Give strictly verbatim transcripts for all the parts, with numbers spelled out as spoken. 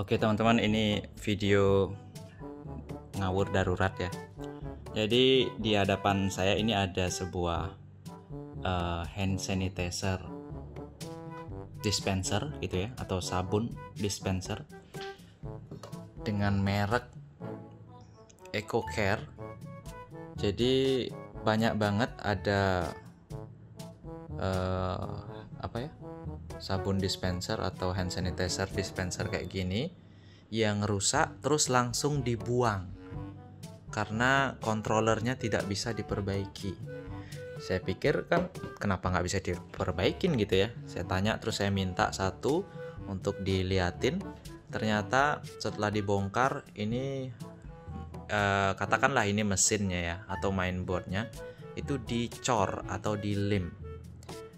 Oke teman-teman, ini video ngawur darurat ya. Jadi di hadapan saya ini ada sebuah uh, hand sanitizer dispenser gitu ya, atau sabun dispenser dengan merek EcoCare. Jadi banyak banget ada uh, apa ya? sabun dispenser atau hand sanitizer dispenser kayak gini yang rusak terus langsung dibuang karena controllernya tidak bisa diperbaiki. Saya pikir kan kenapa nggak bisa diperbaikin gitu ya. Saya tanya, terus saya minta satu untuk diliatin. Ternyata setelah dibongkar ini eh, katakanlah ini mesinnya ya atau mainboardnya itu dicor atau dilem.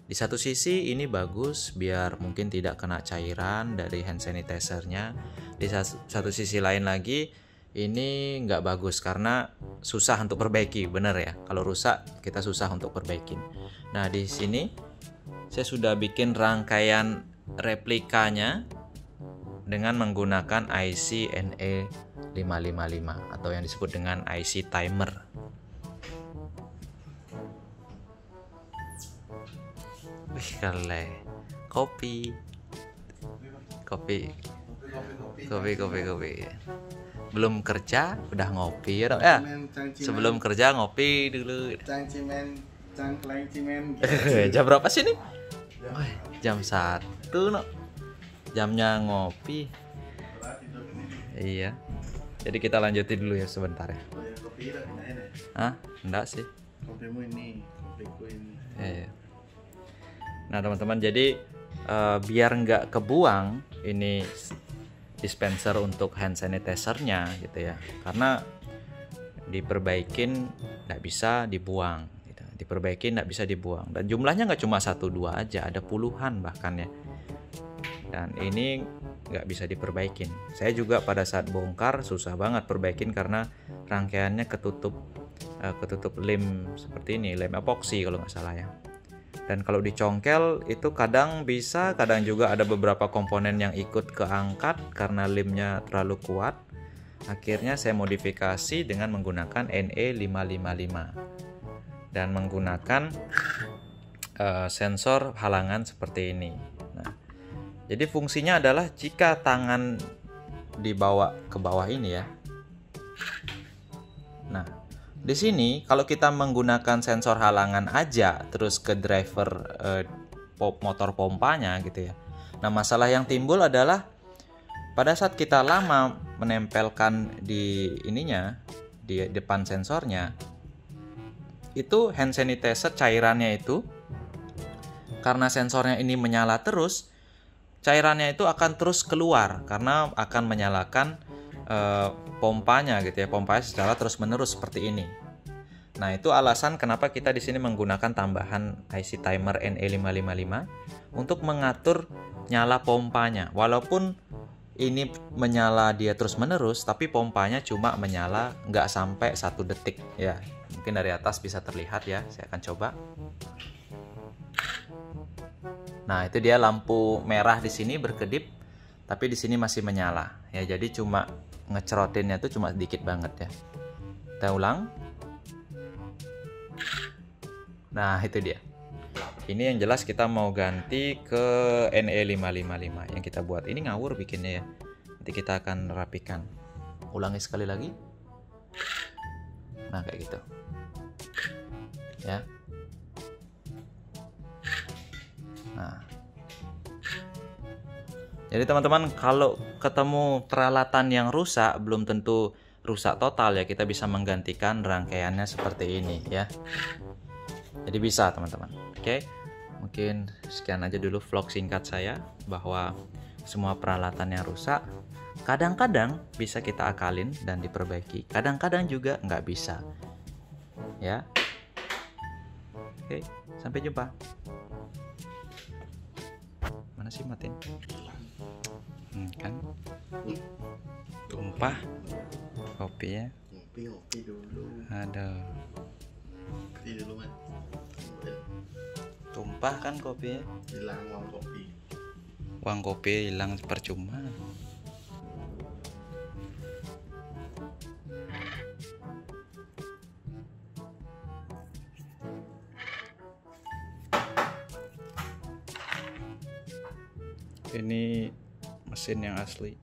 Di satu sisi ini bagus biar mungkin tidak kena cairan dari hand sanitizer-nya. Di satu sisi lain lagi ini nggak bagus karena susah untuk perbaiki, bener ya. Kalau rusak kita susah untuk perbaikin. Nah di sini saya sudah bikin rangkaian replikanya dengan menggunakan I C N E lima lima lima atau yang disebut dengan I C timer. Wih kale, kopi. Kopi. Kopi, kopi, kopi, kopi. Belum kerja udah ngopi ya. Eh, sebelum kerja ngopi dulu. Jam berapa sih nih? Oh, jam satu no. Jamnya ngopi. Iya. Jadi kita lanjutin dulu ya sebentar ya. Hah? Enggak sih. Kopimu ini, kopiku ini. Iya. Nah teman-teman, jadi uh, biar nggak kebuang ini dispenser untuk hand sanitizer-nya gitu ya, karena diperbaikin nggak bisa dibuang gitu. Diperbaikin nggak bisa dibuang, dan jumlahnya nggak cuma satu dua aja, ada puluhan bahkan ya, dan ini nggak bisa diperbaikin. Saya juga pada saat bongkar susah banget perbaikin karena rangkaiannya ketutup uh, ketutup lem seperti ini, lem epoksi kalau nggak salah ya. Dan kalau dicongkel itu kadang bisa, kadang juga ada beberapa komponen yang ikut keangkat karena lemnya terlalu kuat. Akhirnya saya modifikasi dengan menggunakan N E lima lima lima dan menggunakan uh, sensor halangan seperti ini. Nah, jadi fungsinya adalah jika tangan dibawa ke bawah ini ya. Nah, di sini kalau kita menggunakan sensor halangan aja terus ke driver eh, motor pompanya gitu ya. Nah, masalah yang timbul adalah pada saat kita lama menempelkan di ininya, di depan sensornya, itu hand sanitizer cairannya itu, karena sensornya ini menyala terus, cairannya itu akan terus keluar karena akan menyalakan Uh, pompanya gitu ya, pompanya secara terus-menerus seperti ini. Nah itu alasan kenapa kita di sini menggunakan tambahan I C timer N E lima lima lima untuk mengatur nyala pompanya. Walaupun ini menyala dia terus-menerus, tapi pompanya cuma menyala nggak sampai satu detik ya. Mungkin dari atas bisa terlihat ya, saya akan coba. Nah itu dia lampu merah di sini berkedip, tapi di sini masih menyala ya. Jadi cuma ngecerotinnya tuh cuma sedikit banget ya. Kita ulang. Nah itu dia. Ini yang jelas kita mau ganti ke N E lima lima lima yang kita buat. Ini ngawur bikinnya ya. Nanti kita akan rapikan. Ulangi sekali lagi. Nah kayak gitu. Ya. Nah. Jadi teman-teman, kalau ketemu peralatan yang rusak, belum tentu rusak total ya, kita bisa menggantikan rangkaiannya seperti ini ya. Jadi bisa teman-teman. Oke, mungkin sekian aja dulu vlog singkat saya, bahwa semua peralatan yang rusak kadang-kadang bisa kita akalin dan diperbaiki, kadang-kadang juga nggak bisa ya. Oke, sampai jumpa. Mana sih matiin? Hmm, kan tumpah kopi ya, kopi kopi dulu, ada kopi dulu man, tumpah kan kopinya, hilang uang kopi, uang kopi hilang percuma. Ini mesin yang asli.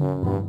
Thank you.